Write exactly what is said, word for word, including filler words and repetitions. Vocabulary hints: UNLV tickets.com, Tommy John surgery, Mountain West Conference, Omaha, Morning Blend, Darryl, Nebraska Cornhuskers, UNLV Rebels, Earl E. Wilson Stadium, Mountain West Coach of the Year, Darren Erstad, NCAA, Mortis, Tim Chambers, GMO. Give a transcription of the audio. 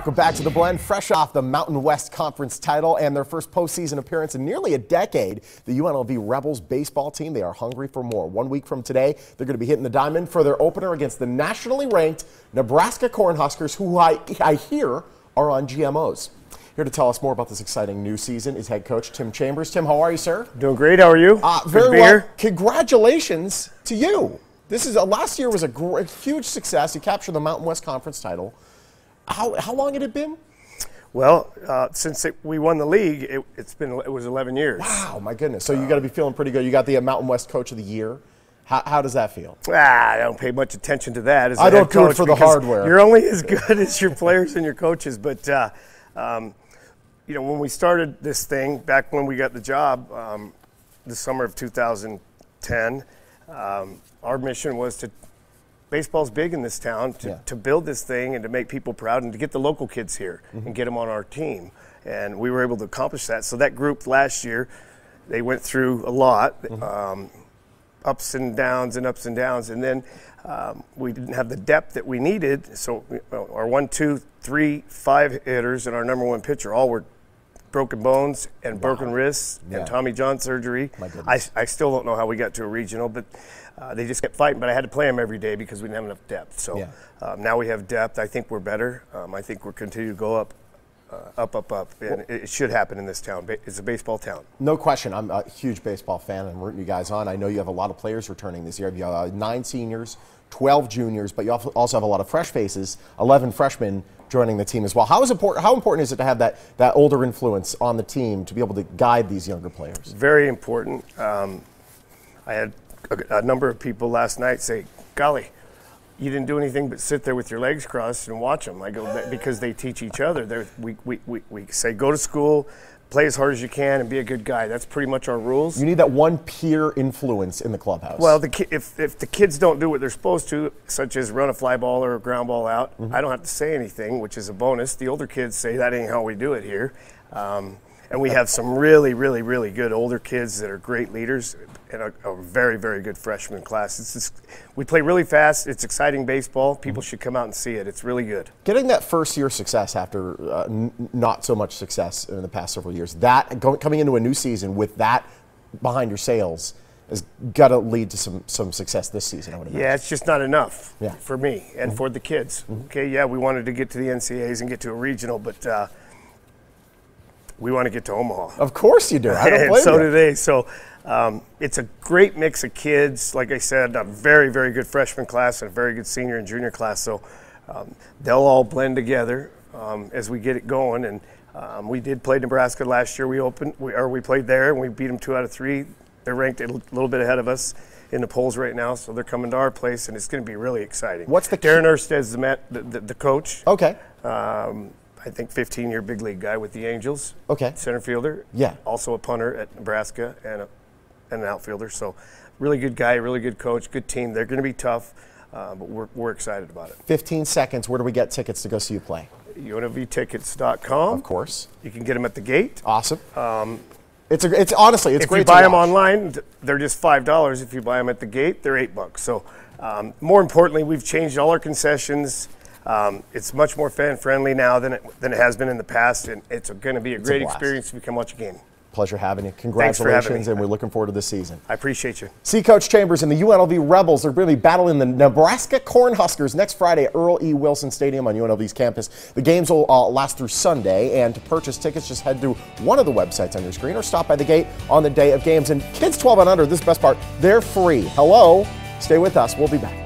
Welcome back to The Blend. Fresh off the Mountain West Conference title and their first postseason appearance in nearly a decade, the U N L V Rebels baseball team, they are hungry for more. One week from today, they're going to be hitting the diamond for their opener against the nationally ranked Nebraska Cornhuskers, who I, I hear are on G M Os. Here to tell us more about this exciting new season is head coach Tim Chambers. Tim, how are you, sir? Doing great. How are you? Uh, very well. Here. Congratulations to you. This is a, last year was a, a huge success. You captured the Mountain West Conference title. How, how long had it been? Well, uh, since it, we won the league, it, it's been it was eleven years. Wow, my goodness! So uh, you got to be feeling pretty good. You got the uh, Mountain West Coach of the Year. How, how does that feel? Ah, I don't pay much attention to that. As I don't do it for the hardware. You're only as good as your players and your coaches. But uh, um, you know, when we started this thing back when we got the job, um, the summer of two thousand ten, um, our mission was to. Baseball's big in this town, to, yeah. to build this thing and to make people proud and to get the local kids here mm-hmm. and get them on our team. And we were able to accomplish that. So that group last year, they went through a lot, mm-hmm. um, ups and downs and ups and downs. And then um, we didn't have the depth that we needed. So our one, two, three, five hitters and our number one pitcher all were broken bones and wow. broken wrists yeah. and Tommy John surgery. I, I still don't know how we got to a regional, but uh, they just kept fighting. But I had to play them every day because we didn't have enough depth. So yeah. um, now we have depth. I think we're better. Um, I think we're continuing to go up, uh, up, up, up. And well, it, it should happen in this town. It's a baseball town. No question. I'm a huge baseball fan. I'm rooting you guys on. I know you have a lot of players returning this year. You have uh, nine seniors, twelve juniors, but you also have a lot of fresh faces, eleven freshmen joining the team as well. How is important? How important is it to have that that older influence on the team to be able to guide these younger players? Very important. Um, I had a, a number of people last night say, "Golly, you didn't do anything but sit there with your legs crossed and watch them." I go, because they teach each other. They're, we we we we say, go to school, play as hard as you can, and be a good guy. That's pretty much our rules. You need that one peer influence in the clubhouse. Well, the ki if, if the kids don't do what they're supposed to, such as run a fly ball or a ground ball out, mm-hmm. I don't have to say anything, which is a bonus. The older kids say, that ain't how we do it here. Um, and we have some really, really, really good older kids that are great leaders and a, a very, very good freshman class. It's just, we play really fast. It's exciting baseball. People mm-hmm. should come out and see it. It's really good. Getting that first-year success after uh, n not so much success in the past several years, that going, coming into a new season with that behind your sails has got to lead to some, some success this season, I would imagine. Yeah, it's just not enough yeah. for me and mm-hmm. for the kids. Mm-hmm. Okay, yeah, we wanted to get to the N C A As and get to a regional, but uh, we want to get to Omaha. Of course you do. I don't blame and so you. do they. So um, it's a great mix of kids. Like I said, a very, very good freshman class and a very good senior and junior class. So um, they'll all blend together um, as we get it going. And um, we did play Nebraska last year. We opened, we, or we played there, and we beat them two out of three. They're ranked a little bit ahead of us in the polls right now, so they're coming to our place, and it's going to be really exciting. What's the Darren Erstad is the, the, the, the coach. Okay. Um, I think fifteen-year big league guy with the Angels. Okay. Center fielder. Yeah. Also a punter at Nebraska and, a, and an outfielder. So really good guy, really good coach, good team. They're going to be tough, uh, but we're, we're excited about it. fifteen seconds. Where do we get tickets to go see you play? U N L V tickets dot com. Of course. You can get them at the gate. Awesome. Um, it's, a, it's honestly, it's if great If you buy to them watch. online, they're just five dollars. If you buy them at the gate, they're eight bucks. So um, more importantly, we've changed all our concessions. Um, it's much more fan-friendly now than it, than it has been in the past, and it's going to be a it's great a experience if you come watch a game. Pleasure having you. Congratulations, having and we're looking forward to this season. I appreciate you. See Coach Chambers and the U N L V Rebels. They're going to be battling the Nebraska Cornhuskers next Friday at Earl E. Wilson Stadium on U N L V's campus. The games will uh, last through Sunday, and to purchase tickets, just head to one of the websites on your screen or stop by the gate on the day of games. And kids twelve and under, this is the best part, they're free. Hello, stay with us. We'll be back.